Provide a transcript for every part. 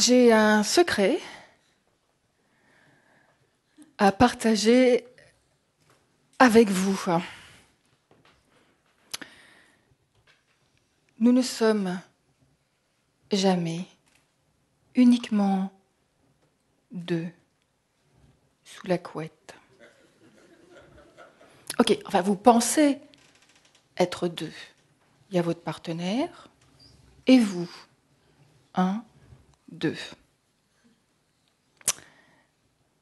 J'ai un secret à partager avec vous. Nous ne sommes jamais uniquement deux sous la couette. Ok, enfin vous pensez être deux. Il y a votre partenaire et vous. 1, 2.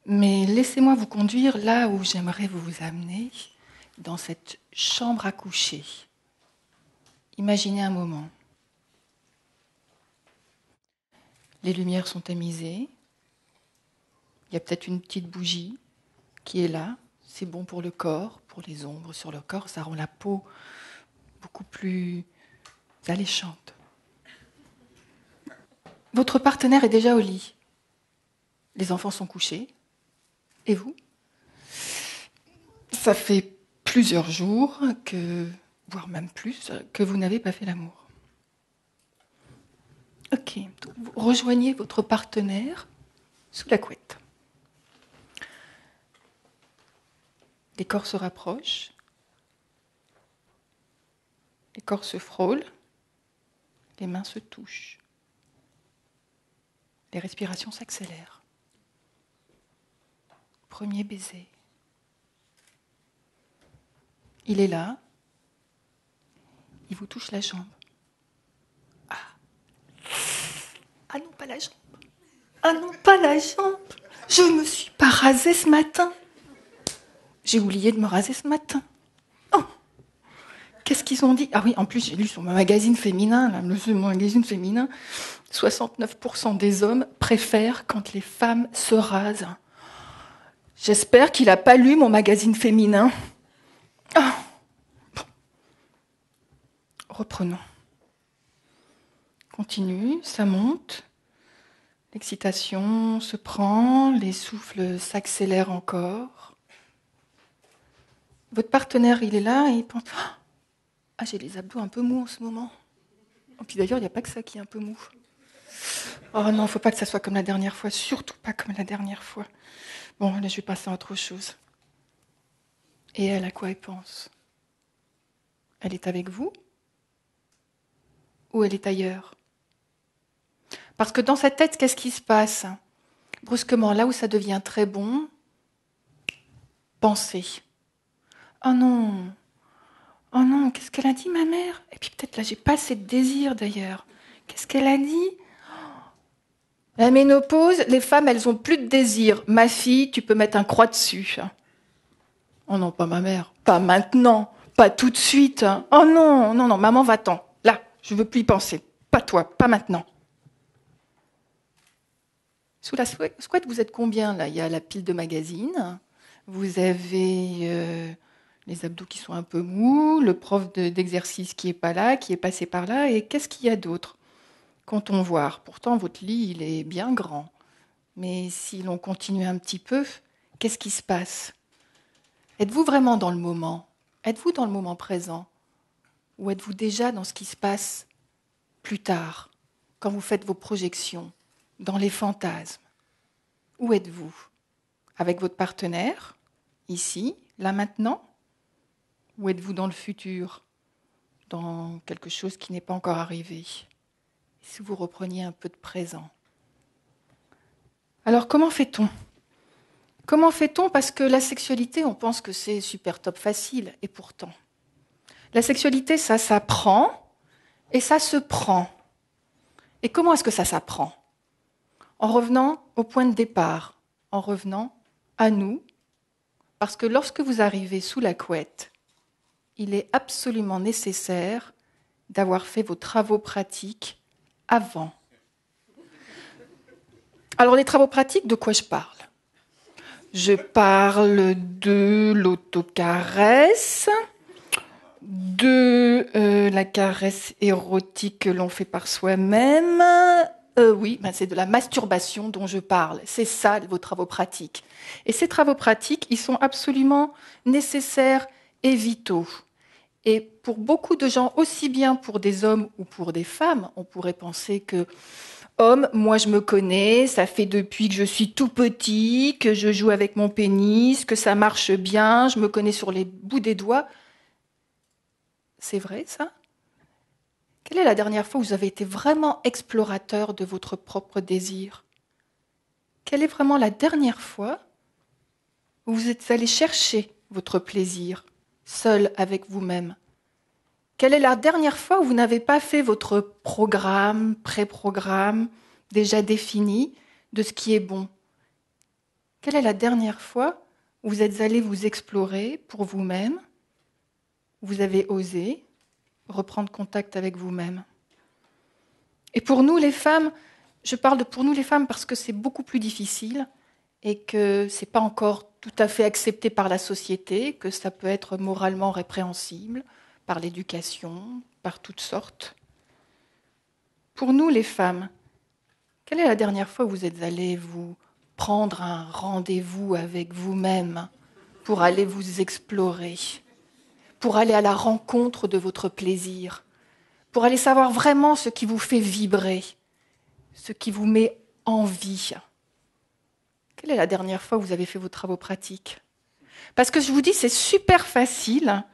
Mais laissez-moi vous conduire là où j'aimerais vous amener, dans cette chambre à coucher. Imaginez un moment. Les lumières sont tamisées. Il y a peut-être une petite bougie qui est là. C'est bon pour le corps, pour les ombres sur le corps. Ça rend la peau beaucoup plus alléchante. Votre partenaire est déjà au lit. Les enfants sont couchés. Et vous? Ça fait plusieurs jours, voire même plus, que vous n'avez pas fait l'amour. Ok, donc vous rejoignez votre partenaire sous la couette. Les corps se rapprochent. Les corps se frôlent. Les mains se touchent. Les respirations s'accélèrent. Premier baiser. Il est là. Il vous touche la jambe. Ah non, pas la jambe. Ah non, pas la jambe. Je ne me suis pas rasée ce matin. J'ai oublié de me raser ce matin. Oh. Qu'est-ce qu'ils ont dit? Ah oui, en plus, j'ai lu sur mon magazine féminin, là, le magazine féminin, 69% des hommes préfèrent quand les femmes se rasent. J'espère qu'il n'a pas lu mon magazine féminin. Oh. Bon. Reprenons. Continue, ça monte. L'excitation se prend, les souffles s'accélèrent encore. Votre partenaire, il est là et il pense... Ah, j'ai les abdos un peu mous en ce moment. Et puis d'ailleurs, il n'y a pas que ça qui est un peu mou. Oh non, il ne faut pas que ça soit comme la dernière fois. Surtout pas comme la dernière fois. Bon, là, je vais passer à autre chose. Et elle, à quoi elle pense? Elle est avec vous? Ou elle est ailleurs? Parce que dans sa tête, qu'est-ce qui se passe? Brusquement, là où ça devient très bon, penser. Oh non! Oh non, qu'est-ce qu'elle a dit, ma mère? Et puis peut-être là, j'ai pas assez de désir d'ailleurs. Qu'est-ce qu'elle a dit? La ménopause, les femmes, elles ont plus de désir. Ma fille, tu peux mettre un croix dessus. Oh non, pas ma mère. Pas maintenant. Pas tout de suite. Oh non, non, non, maman, va-t'en. Là, je veux plus y penser. Pas toi, pas maintenant. Sous la couette, vous êtes combien là? Il y a la pile de magazines. Vous avez... les abdos qui sont un peu mous, le prof d'exercice qui n'est pas là, qui est passé par là, et qu'est-ce qu'il y a d'autre? Comptons voir. Pourtant, votre lit, il est bien grand. Mais si l'on continue un petit peu, qu'est-ce qui se passe? Êtes-vous vraiment dans le moment? Êtes-vous dans le moment présent? Ou êtes-vous déjà dans ce qui se passe plus tard, quand vous faites vos projections, dans les fantasmes? Où êtes-vous? Avec votre partenaire? Ici? Là maintenant? Ou êtes-vous dans le futur, dans quelque chose qui n'est pas encore arrivé? Si vous repreniez un peu de présent. Alors, comment fait-on? Comment fait-on? Parce que la sexualité, on pense que c'est super top facile, et pourtant. La sexualité, ça s'apprend, et ça se prend. Et comment est-ce que ça s'apprend? En revenant au point de départ, en revenant à nous, parce que lorsque vous arrivez sous la couette, il est absolument nécessaire d'avoir fait vos travaux pratiques avant. Alors, les travaux pratiques, de quoi je parle? Je parle de l'autocaresse, de la caresse érotique que l'on fait par soi-même. Oui, ben c'est de la masturbation dont je parle. C'est ça, vos travaux pratiques. Et ces travaux pratiques, ils sont absolument nécessaires et vitaux. Et pour beaucoup de gens, aussi bien pour des hommes ou pour des femmes, on pourrait penser que Homme, moi je me connais, ça fait depuis que je suis tout petit, que je joue avec mon pénis, que ça marche bien, je me connais sur les bouts des doigts. C'est vrai ça? Quelle est la dernière fois où vous avez été vraiment explorateur de votre propre désir? Quelle est vraiment la dernière fois où vous êtes allé chercher votre plaisir, seul avec vous-même? Quelle est la dernière fois où vous n'avez pas fait votre programme, pré-programme, déjà défini, de ce qui est bon? Quelle est la dernière fois où vous êtes allé vous explorer pour vous-même? Vous avez osé reprendre contact avec vous-même. Et pour nous les femmes, je parle de pour nous les femmes parce que c'est beaucoup plus difficile et que ce n'est pas encore tout à fait accepté par la société, que ça peut être moralement répréhensible, par l'éducation, par toutes sortes. Pour nous, les femmes, quelle est la dernière fois où vous êtes allées vous prendre un rendez-vous avec vous-même pour aller vous explorer, pour aller à la rencontre de votre plaisir, pour aller savoir vraiment ce qui vous fait vibrer, ce qui vous met en vie? Quelle est la dernière fois où vous avez fait vos travaux pratiques? Parce que je vous dis, c'est super facile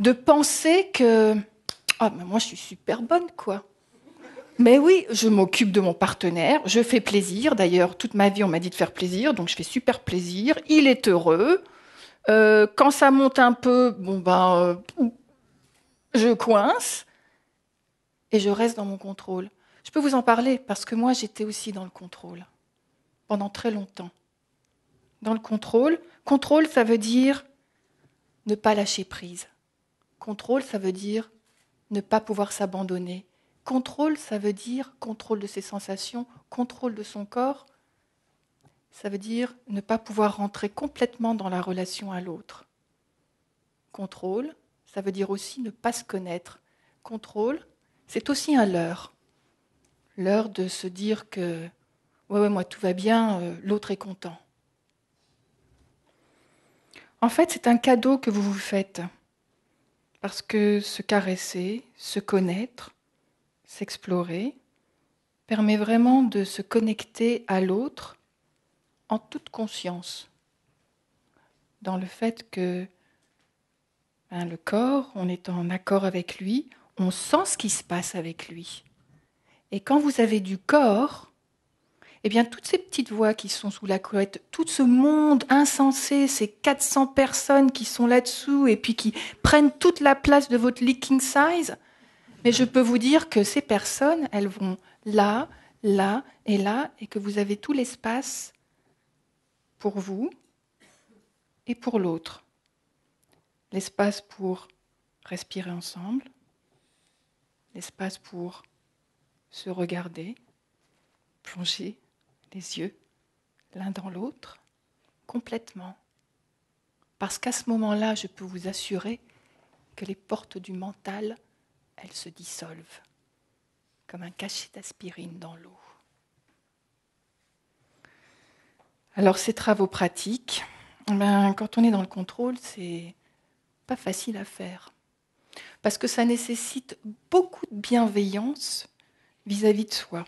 de penser que « Ah, mais moi, je suis super bonne, quoi. » Mais oui, je m'occupe de mon partenaire, je fais plaisir. D'ailleurs, toute ma vie, on m'a dit de faire plaisir, donc je fais super plaisir. Il est heureux. Quand ça monte un peu, bon ben, je coince et je reste dans mon contrôle. Je peux vous en parler parce que moi, j'étais aussi dans le contrôle pendant très longtemps. Dans le contrôle. Contrôle, ça veut dire ne pas lâcher prise. Contrôle, ça veut dire ne pas pouvoir s'abandonner. Contrôle, ça veut dire contrôle de ses sensations, contrôle de son corps. Ça veut dire ne pas pouvoir rentrer complètement dans la relation à l'autre. Contrôle, ça veut dire aussi ne pas se connaître. Contrôle, c'est aussi un leurre. Leurre de se dire que « ouais, moi, tout va bien, l'autre est content ». En fait, c'est un cadeau que vous vous faites. Parce que se caresser, se connaître, s'explorer, permet vraiment de se connecter à l'autre en toute conscience. Dans le fait que le corps, on est en accord avec lui, on sent ce qui se passe avec lui. Et quand vous avez du corps, eh bien, toutes ces petites voix qui sont sous la couette, tout ce monde insensé, ces 400 personnes qui sont là-dessous et puis qui prennent toute la place de votre licking size, mais je peux vous dire que ces personnes, elles vont là, là et là, et que vous avez tout l'espace pour vous et pour l'autre. L'espace pour respirer ensemble, l'espace pour se regarder, plonger les yeux l'un dans l'autre, complètement. Parce qu'à ce moment-là, je peux vous assurer que les portes du mental, elles se dissolvent, comme un cachet d'aspirine dans l'eau. Alors, ces travaux pratiques, quand on est dans le contrôle, c'est pas facile à faire. Parce que ça nécessite beaucoup de bienveillance vis-à-vis de soi.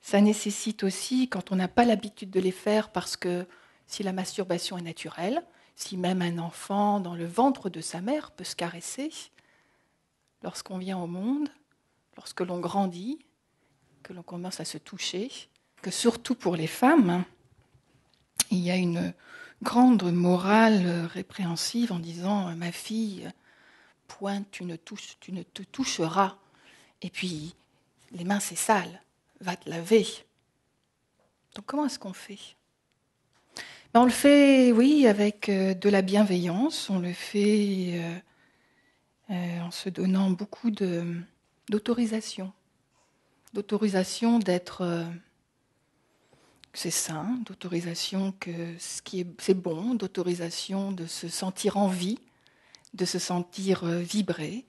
Ça nécessite aussi, quand on n'a pas l'habitude de les faire, parce que si la masturbation est naturelle, si même un enfant dans le ventre de sa mère peut se caresser, lorsqu'on vient au monde, lorsque l'on grandit, que l'on commence à se toucher, que surtout pour les femmes, il y a une grande morale répréhensive en disant « ma fille, point, tu ne te toucheras, et puis les mains c'est sale ». Va te laver. Donc comment est-ce qu'on fait? On le fait, oui, avec de la bienveillance, on le fait en se donnant beaucoup d'autorisation. D'autorisation d'être... c'est sain, d'autorisation que ce qui c'est bon, d'autorisation de se sentir en vie, de se sentir vibrer,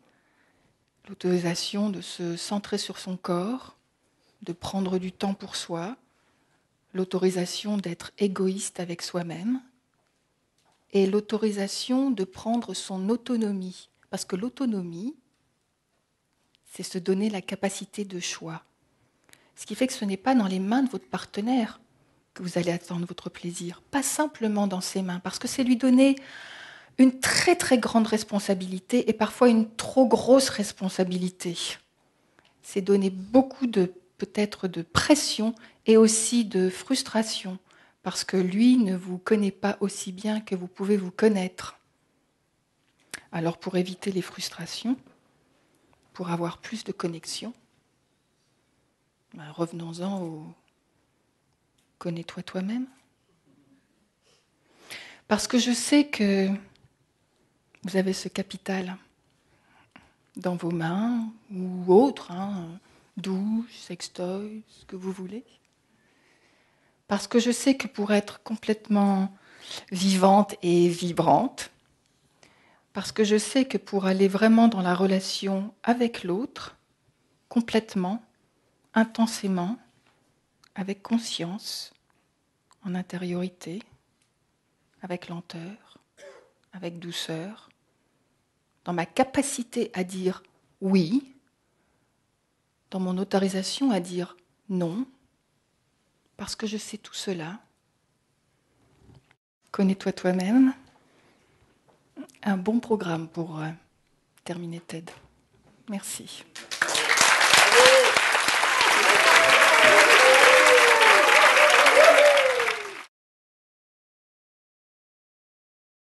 l'autorisation de se centrer sur son corps, de prendre du temps pour soi, l'autorisation d'être égoïste avec soi-même et l'autorisation de prendre son autonomie. Parce que l'autonomie, c'est se donner la capacité de choix. Ce qui fait que ce n'est pas dans les mains de votre partenaire que vous allez attendre votre plaisir, pas simplement dans ses mains, parce que c'est lui donner une très très grande responsabilité et parfois une trop grosse responsabilité. C'est donner beaucoup de, peut-être, de pression et aussi de frustration, parce que lui ne vous connaît pas aussi bien que vous pouvez vous connaître. Alors pour éviter les frustrations, pour avoir plus de connexion, ben revenons-en au « connais-toi toi-même ». Parce que je sais que vous avez ce capital dans vos mains ou autre, hein, douche, sextoy, ce que vous voulez. Parce que je sais que pour être complètement vivante et vibrante, parce que je sais que pour aller vraiment dans la relation avec l'autre, complètement, intensément, avec conscience, en intériorité, avec lenteur, avec douceur, dans ma capacité à dire oui, dans mon autorisation à dire non, parce que je sais tout cela. Connais-toi toi-même. Un bon programme pour terminer TED. Merci.